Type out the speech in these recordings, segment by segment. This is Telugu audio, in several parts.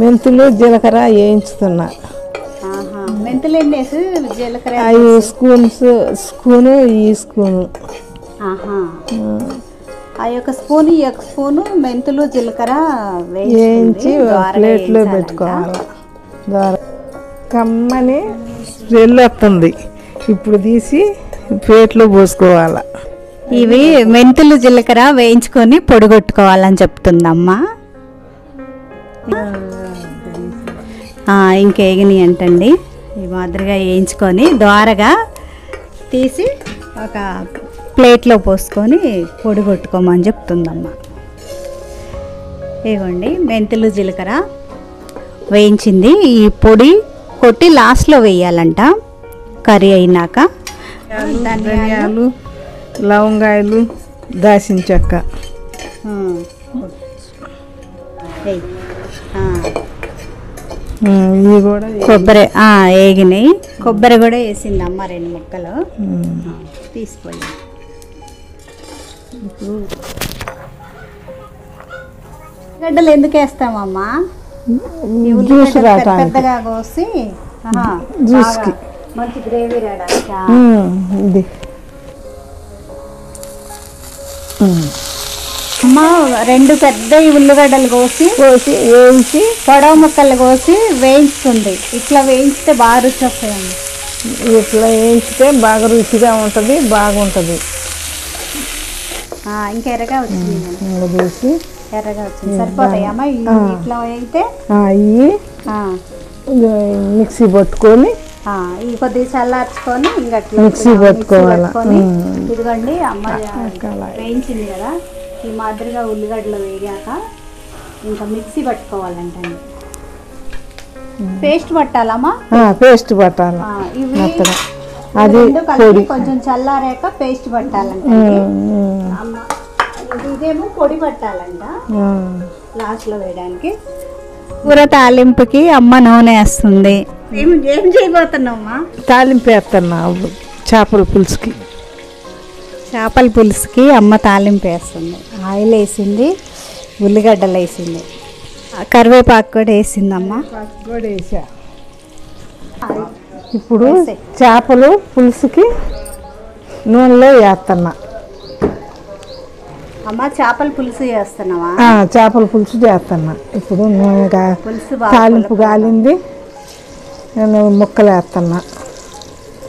మెంతులు జీలకర్ర వేయించుతున్నా. మెంతులు ఎన్ని వేసు జీలకర్ర 5 స్పూన్స్ ఆ యొక్క స్పూన్ ఈ యొక్క స్పూన్ మెంతులు జీలకర్ర వేయించి ప్లేట్లో పెట్టుకోవాలి. కమ్మని స్మెల్ వస్తుంది, ఇప్పుడు తీసి ప్లేట్లో పోసుకోవాలి. ఇవి మెంతులు జీలకర్ర వేయించుకొని పొడిగొట్టుకోవాలని చెప్తుందమ్మా. ఇంకేగిని అంటండి ఈ మాదిరిగా వేయించుకొని ద్వారగా తీసి ఒక ప్లేట్లో పోసుకొని పొడిగొట్టుకోమని చెప్తుందమ్మా. ఇవ్వండి మెంతులు జీలకర్ర వేయించింది, ఈ పొడి కొట్టి లాస్ట్లో వేయాలంట కర్రీ అయినాక. ధనియాలు, లవంగాయలు, దాచిన చెక్క కొబ్బరి వేగినాయి. కొబ్బరి కూడా వేసింది అమ్మ 2 ముక్కలు తీసిపోయి. ఉల్లిగడ్డలు ఎందుకు వేస్తామమ్మా? పెద్దగా కోసి మంచి గ్రేవీ రావడానికి. అమ్మ 2 పెద్ద ఉల్లిగడ్డలు కోసి పొడవ ముక్కలు కోసి వేయించుతుంది. ఇట్లా వేయించితే బాగా రుచి వస్తాయండి. ఇట్లా వేయించితే బాగా రుచిగా ఉంటుంది, బాగుంటుంది. ఇంకా ఎర్రగా వచ్చింది, ఎర్రగా వచ్చింది సరిపోతాయి అమ్మ. ఇట్లా అయితే మిక్సీ పట్టుకొని కొద్దిగా చల్లార్చుకొని ఇంకా మిక్సీ పట్టుకోవాలి. ఇదిగండి అమ్మ వేయించింది కదా, ఈ మాదిరిగా ఉల్లిగడ్డలు వేగాక ఇంకా మిక్సీ పట్టుకోవాలంటండి. పేస్ట్ పట్టాలమ్మా, పేస్ట్ పట్టాలి. ఇవి అది కొంచెం చల్లారాక పేస్ట్ పట్టాలంట అమ్మ. ఇదేమో పొడి పట్టాలంట లాస్ట్లో వేయడానికి. కూర తాలింపుకి అమ్మ నూనె వేస్తుంది. ఏం చేయబోతున్నామ్మా? తాలింపు వేస్తున్నా చేపల పులుసుకి. చేపల పులుసుకి అమ్మ తాలింపు వేస్తుంది. ఆయిల్ వేసింది, ఉల్లిగడ్డలు వేసింది, కరివేపాకు కూడా వేసిందమ్మా. కూడా వేసా. ఇప్పుడు చేపలు పులుసుకి నూనెలో వేస్తున్నా అమ్మ. చేపల పులుసు చేస్తున్నావా? చేపల పులుసు చేస్తున్నా ఇప్పుడు. నూనె తాలింపు కాలింది, నేను ముక్కలు వేస్తున్నా.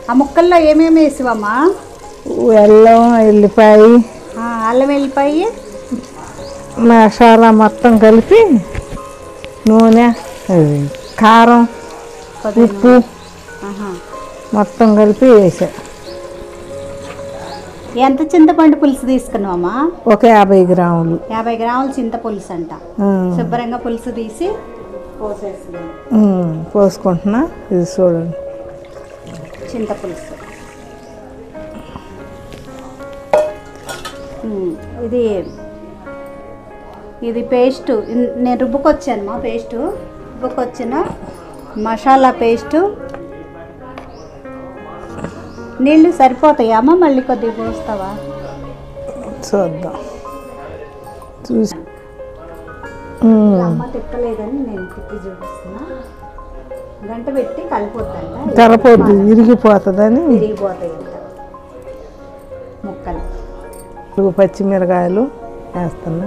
ఆ ముక్కల్లో ఏమేమి వేసావమ్మా? అల్లం, ఎల్లిపాయ, అల్లం ఎల్లిపాయ మసాలా మొత్తం కలిపి నూనె, కారం, ఉప్పు మొత్తం కలిపి వేసా. ఎంత చింతపండు పులుసు తీసుకున్నావమ్మా? ఒక 50 గ్రాములు. 50 గ్రాములు చింతపులుసు అంట. శుభ్రంగా పులుసు తీసి పోసుకుంటున్నా. ఇది చూడండి చింతపులుసు. ఇది ఇది పేస్ట్ నేను రుబ్బుకొచ్చాను మా. పేస్ట్ రుబ్బుకొచ్చిన మసాలా పేస్టు. నీళ్ళు సరిపోతాయా అమ్మ? మళ్ళీ కొద్దిగా పోస్తావా? చూద్దాం, చూసి అమ్మ తిప్పలేదని నేను తిప్పి చూపిస్తున్నా. గంట పెట్టి కలిపోద్దంట, కలపొద్దు విరిగిపోతుందని. విరిగిపోతాయి ముక్కలు. పచ్చిమిరకాయలు వేస్తున్నా,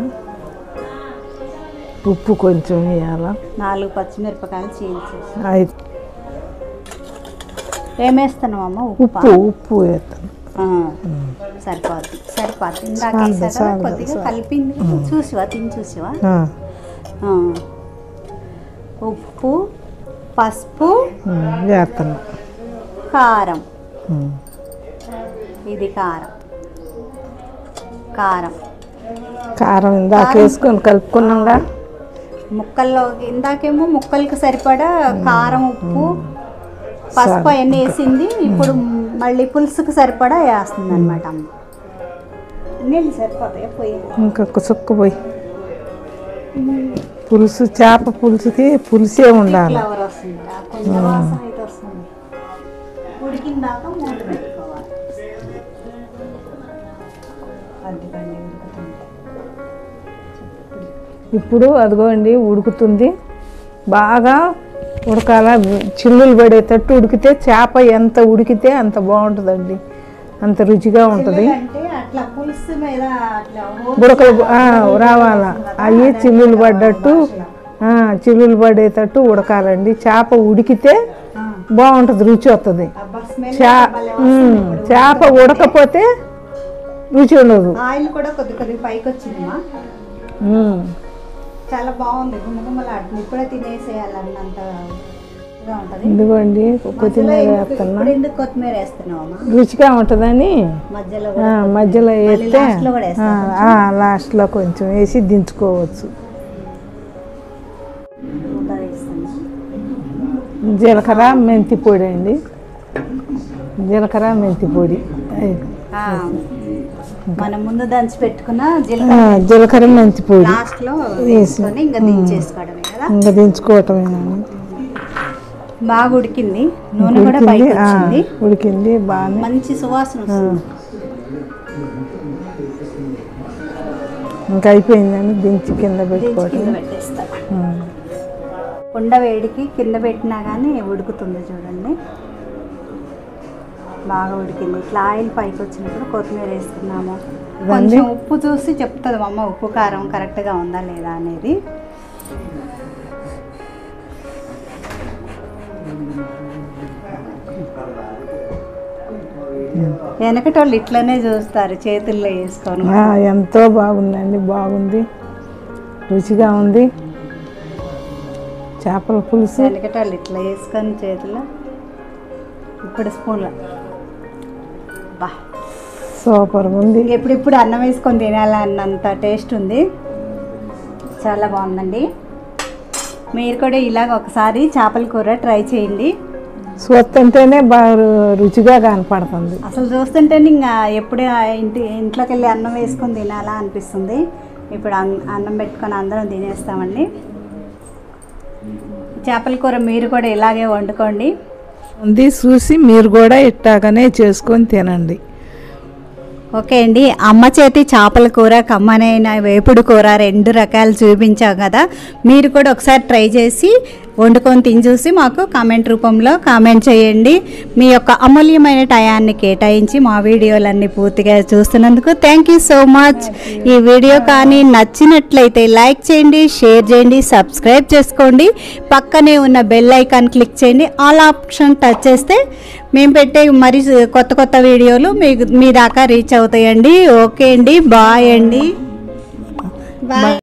ఉప్పు కొంచెం వేయాలి. 4 పచ్చిమిరపకాయలు చేయించేసి ఏమేస్తున్నామమ్మ? ఉప్పు ఉప్పు వేస్తాను. సరిపోద్ది సరిపోద్ది. ఇందాక కొద్దిగా కలిపింది చూసివా, తిని చూసివా? ఉప్పు, పసుపు వేస్తున్నా, కారం. ఇది కారం, కారం, కారం ఇందాక వేసుకొని కలుపుకున్నాగా ముక్కల్లో. ఇందాకేమో ముక్కలకు సరిపడా కారం, ఉప్పు, పసుపు అవన్నీ వేసింది. ఇప్పుడు మళ్ళీ పులుసుకు సరిపడా వేస్తుంది అనమాట అమ్మ. నీళ్ళు సరిపోతాయి పోయి. ఇంకొక చుక్క పోయి. పులుసు చేప పులుసుకి పులుసే ఉండాలి. ఇప్పుడు అదిగోండి ఉడుకుతుంది, బాగా ఉడకాల, చిల్లులు పడేటట్టు ఉడికితే చేప ఎంత ఉడికితే అంత బాగుంటుందండి, అంత రుచిగా ఉంటుంది. బుడకలు రావాలా, అవి చిల్లులు పడ్డట్టు చిల్లులు పడేటట్టు ఉడకాలండి. చేప ఉడికితే బాగుంటుంది, రుచి వస్తుంది. చేప ఉడకపోతే రుచి ఉండదు. ఆయిల్ కూడా కొద్ది కొద్దిగా పైకి వచ్చింది, చాలా బాగుంది. ఇప్పుడే తినేసేయాలన్నంత ఇదిగోండి. కొత్తిమీర వేస్తున్నా, కొత్తిమీర వేస్తున్నావమ్మా, రుచిగా ఉంటుందని మధ్యలో వేస్తే లాస్ట్లో కొంచెం వేసి దించుకోవచ్చు. జీలకర్ర మెంతి పొడి అండి, జీలకర్ర మెంతి పొడి, మనం ముందు దంచి పెట్టుకున్న జీలకర్ర మెంతి పొడి లాస్ట్లో వేసుకొని ఇంకా దించేసుకోవడమే కదా. ఇంకా దించుకోవటమేనా, బాగా ఉడికింది, నూనె కూడా పైకి వచ్చింది, ఉడికింది బాగా, మంచి సువాసన వస్తుంది. ఇంకా అయిపోయిందని దించి కింద పెట్టుకోవటం, కొండ వేడికి కింద పెట్టినా కానీ ఉడుకుతుంది. చూడండి బాగా ఉడికింది. ఇట్లా ఆయిల్ పైకి వచ్చినప్పుడు కొత్తిమీర వేసుకున్నాము. కొంచెం ఉప్పు చూసి చెప్తుంది అమ్మ, ఉప్పు కారం కరెక్ట్గా ఉందా లేదా అనేది. వెనకటి వాళ్ళు ఇట్లనే చూస్తారు, చేతుల్లో వేసుకొని. ఎంతో బాగుందండి, బాగుంది, రుచిగా ఉంది చేపల పులుసు. వెనకటి వాళ్ళు ఇట్లా వేసుకొని చేతుల్లో, ఇప్పుడు స్పూన్లో బా సూపర్ ఉంది. ఎప్పుడిప్పుడు అన్నం వేసుకొని తినాలన్నంత టేస్ట్ ఉంది, చాలా బాగుందండి. మీరు కూడా ఇలాగ ఒకసారి చేపల కూర ట్రై చేయండి. చూస్తుంటేనే బాగా రుచిగా కనపడుతుంది, అసలు చూస్తుంటేనే ఇంకా ఎప్పుడే ఇంట్లోకి వెళ్ళి అన్నం వేసుకొని తినాలా అనిపిస్తుంది. ఇప్పుడు అన్నం పెట్టుకొని అందరం తినేస్తామండి. చేపల కూర మీరు కూడా ఇలాగే వండుకోండి, ఉంది చూసి మీరు కూడా ఇట్టాగానే చేసుకొని తినండి. ఓకే అండి, అమ్మ చేతి చేపల కూర, కమ్మనైన వేపుడు కూర రెండు రకాలు చూపించాం కదా. మీరు కూడా ఒకసారి ట్రై చేసి వండుకొని తిని చూసి మాకు కామెంట్ రూపంలో కామెంట్ చేయండి. మీ యొక్క అమూల్యమైన టయాన్ని కేటాయించి మా వీడియోలన్నీ పూర్తిగా చూస్తున్నందుకు థ్యాంక్ యూ సో మచ్. ఈ వీడియో కానీ నచ్చినట్లయితే లైక్ చేయండి, షేర్ చేయండి, సబ్స్క్రైబ్ చేసుకోండి. పక్కనే ఉన్న బెల్ ఐకాన్ క్లిక్ చేయండి, ఆల్ ఆప్షన్ టచ్ చేస్తే మేము పెట్టే మరి కొత్త కొత్త వీడియోలు మీ దాకా రీచ్ అవుతాయండి. ఓకే అండి, బాయ్ అండి, బాయ్.